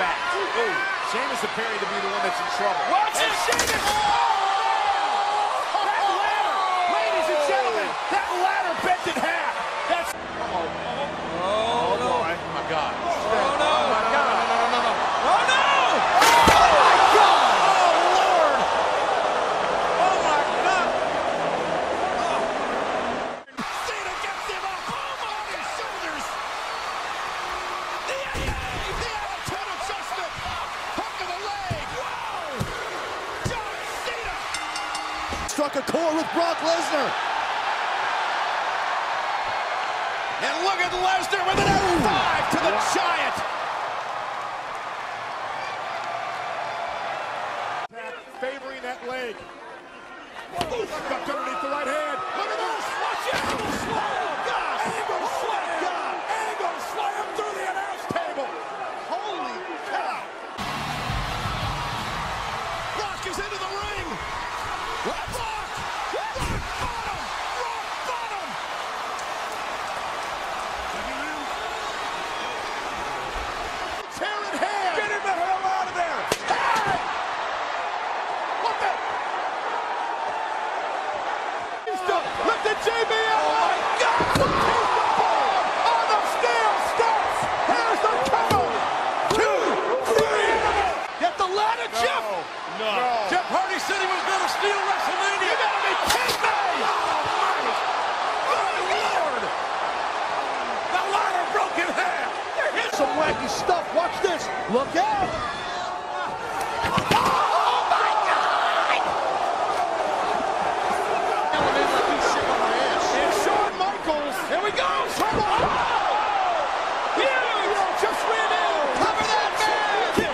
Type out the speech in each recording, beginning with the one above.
back. Ooh, Sheamus appearing to be the one that's in trouble. Watch it, Sheamus! Oh! That ladder, ladies and gentlemen, that ladder bent in half. That's... Oh, boy. Oh, my God. Struck a chord with Brock Lesnar. And look at Lesnar with an F5 to the Giant. Pat favoring that leg. Ooh, got underneath the right hand. Look at this. Watch it. Angle slam. Oh, gosh. Angle slam. God. Angle slam through the announce table. Holy cow. Brock is into the ring. Rock bottom! Rock bottom! Tear in hand! Get him the hell out of there! Hey! What the? Lift the JBL! Oh my God! Here's the ball! On the steel steps! Here's the count! 2, 3! Get the ladder, Jeff! No. Jeff Hardy said he was going to steal WrestleMania. You gotta be kidding me! Oh, my Lord! The ladder broke in half. They're hitting some wacky stuff. Watch this. Look out! Oh my God! Coming in like he's shit on my ass. And Shawn Michaels. Here we go! Trouble! Oh! Huge! Just ran in. Cover that man!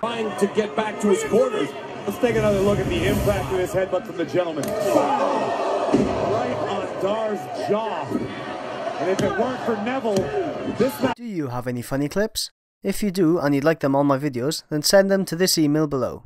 Trying to get back to his quarters. Let's take another look at the impact of this headbutt from the gentleman. Right on Dar's jaw. And if it weren't for Neville, this match... Do you have any funny clips? If you do, and you'd like them on my videos, then send them to this email below.